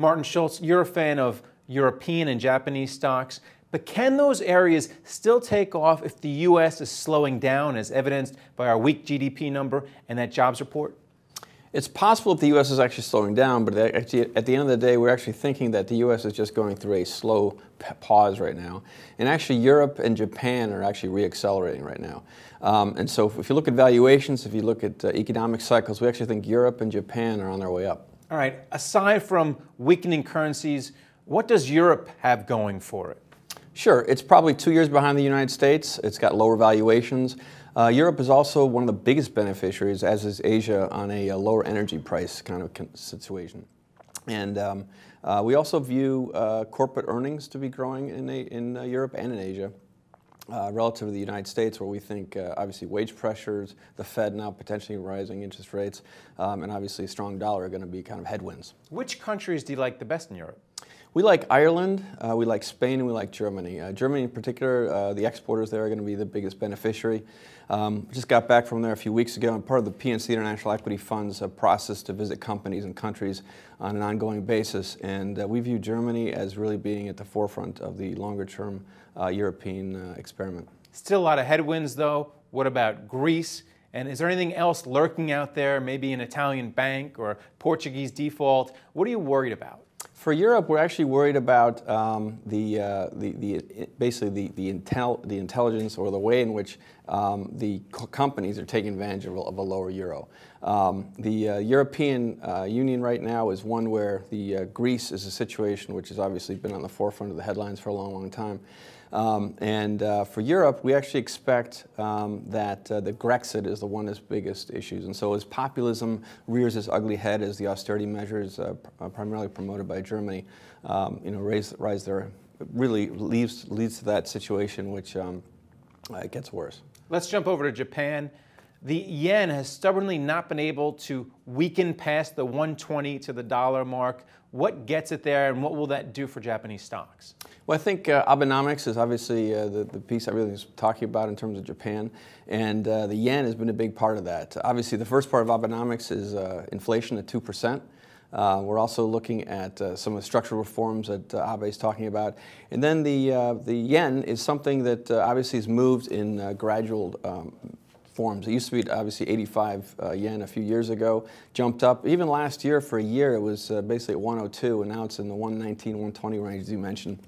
Martin Schulz, you're a fan of European and Japanese stocks, but can those areas still take off if the U.S. is slowing down, as evidenced by our weak GDP number and that jobs report? It's possible if the U.S. is actually slowing down, but at the end of the day, we're actually thinking that the U.S. is just going through a slow pause right now. And actually, Europe and Japan are actually re-accelerating right now. And so if you look at valuations, if you look at economic cycles, we actually think Europe and Japan are on their way up. All right. Aside from weakening currencies, what does Europe have going for it? Sure. It's probably 2 years behind the United States. It's got lower valuations. Europe is also one of the biggest beneficiaries, as is Asia, on a lower energy price kind of situation. And we also view corporate earnings to be growing in Europe and in Asia relative to the United States, where we think obviously wage pressures, the Fed now potentially rising interest rates, and obviously a strong dollar are going to be kind of headwinds. Which countries do you like the best in Europe? We like Ireland, we like Spain, and we like Germany. Germany in particular, the exporters there are going to be the biggest beneficiary. Just got back from there a few weeks ago, and part of the PNC International Equity Fund's process to visit companies and countries on an ongoing basis. And we view Germany as really being at the forefront of the longer-term European experiment. Still a lot of headwinds, though. What about Greece? And is there anything else lurking out there, maybe an Italian bank or Portuguese default? What are you worried about? For Europe, we're actually worried about the intelligence or the way in which the companies are taking advantage of a lower euro. The European Union right now is one where the Greece is a situation which has obviously been on the forefront of the headlines for a long, long time. For Europe, we actually expect that the Grexit is the one of the biggest issues. And so as populism rears its ugly head, as the austerity measures primarily promoted by Germany, really leads to that situation, which it gets worse. Let's jump over to Japan. The yen has stubbornly not been able to weaken past the 120 to the dollar mark. What gets it there, and what will that do for Japanese stocks? Well, I think Abenomics is obviously the piece I really was talking about in terms of Japan, and the yen has been a big part of that. Obviously, the first part of Abenomics is inflation at 2%. We're also looking at some of the structural reforms that Abe is talking about. And then the yen is something that obviously has moved in gradual forms. It used to be obviously 85 yen a few years ago, jumped up. Even last year, for a year, it was basically 102, and now it's in the 119, 120 range, as you mentioned.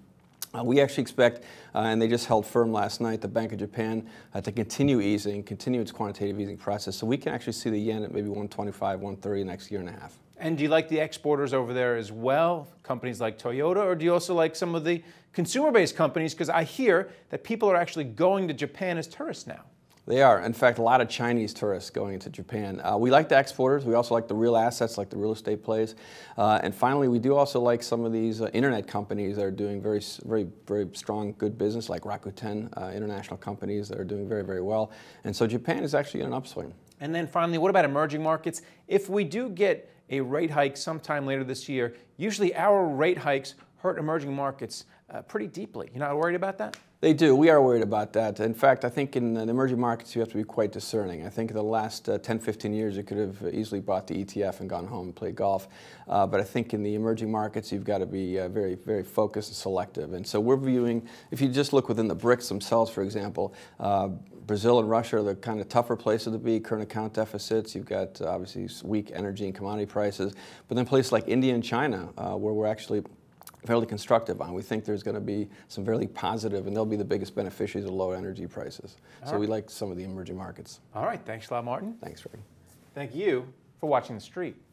We actually expect, and they just held firm last night, the Bank of Japan to continue easing, continue its quantitative easing process. So we can actually see the yen at maybe 125, 130 next year and a half. And do you like the exporters over there as well, companies like Toyota, or do you also like some of the consumer-based companies? Because I hear that people are actually going to Japan as tourists now. They are. In fact, a lot of Chinese tourists going into Japan. We like the exporters. We also like the real assets, like the real estate plays. And finally, we do also like some of these internet companies that are doing very, very, very strong, good business, like Rakuten, international companies that are doing very, very well. And so Japan is actually in an upswing. And then finally, what about emerging markets? If we do get a rate hike sometime later this year, usually our rate hikes hurt emerging markets pretty deeply. You're not worried about that? They do. We are worried about that. In fact, I think in the emerging markets, you have to be quite discerning. I think the last 10-15 years, you could have easily bought the ETF and gone home and played golf. But I think in the emerging markets, you've got to be very, very focused and selective. And so we're viewing, if you just look within the BRICS themselves, for example, Brazil and Russia are the kind of tougher places to be, current account deficits. You've got, obviously, weak energy and commodity prices. But then places like India and China, where we're actually fairly constructive on. We think there's going to be some fairly positive, and they'll be the biggest beneficiaries of low energy prices. So we like some of the emerging markets. All right. Thanks a lot, Martin. Thanks, Rick. Thank you for watching The Street.